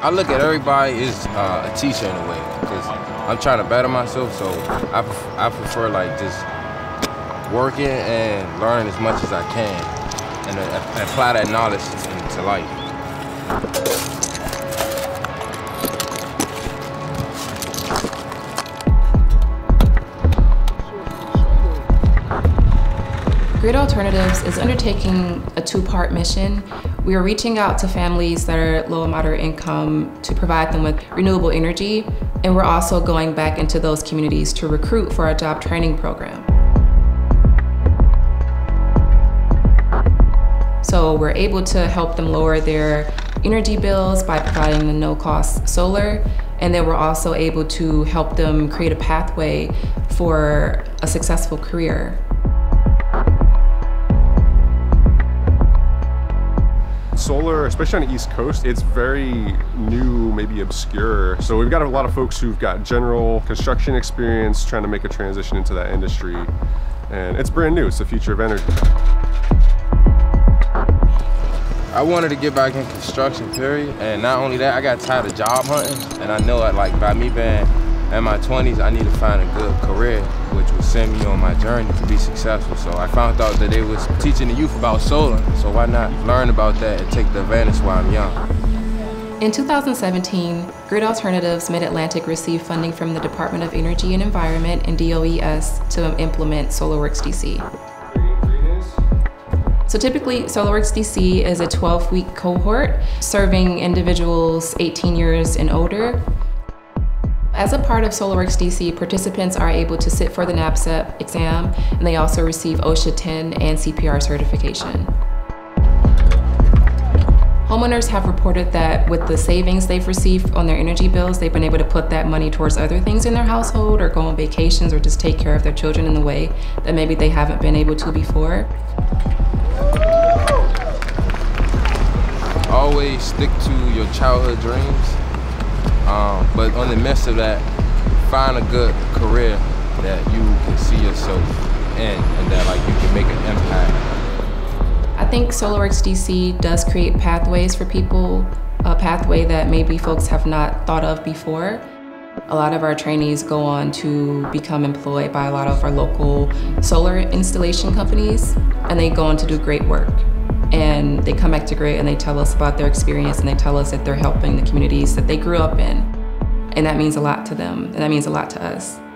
I look at everybody as a teacher in a way, because I'm trying to better myself, so I prefer like just working and learning as much as I can and apply that knowledge to life. GRID Alternatives is undertaking a two-part mission. We are reaching out to families that are low and moderate income to provide them with renewable energy, and we're also going back into those communities to recruit for our job training program. So we're able to help them lower their energy bills by providing the no-cost solar, and then we're also able to help them create a pathway for a successful career. Solar, especially on the East Coast, it's very new, maybe obscure. So we've got a lot of folks who've got general construction experience trying to make a transition into that industry. And it's brand new, it's the future of energy. I wanted to get back in construction, period. And not only that, I got tired of job hunting. And I know, like, by me being in my 20s, I need to find a good career, which would send me on my journey to be successful. So I found out that they was teaching the youth about solar, so why not learn about that and take the advantage while I'm young. In 2017, GRID Alternatives Mid-Atlantic received funding from the Department of Energy and Environment and DOES to implement Solar Works DC. So typically, Solar Works DC is a 12-week cohort serving individuals 18 years and older. As a part of Solar Works DC, participants are able to sit for the NABCEP exam, and they also receive OSHA 10 and CPR certification. Homeowners have reported that with the savings they've received on their energy bills, they've been able to put that money towards other things in their household, or go on vacations, or just take care of their children in a way that maybe they haven't been able to before. Always stick to your childhood dreams. But on the midst of that, find a good career that you can see yourself in and that like you can make an impact. I think Solar Works DC does create pathways for people, a pathway that maybe folks have not thought of before. A lot of our trainees go on to become employed by a lot of our local solar installation companies, and they go on to do great work. And they come back to GRID and they tell us about their experience, and they tell us that they're helping the communities that they grew up in. And that means a lot to them, and that means a lot to us.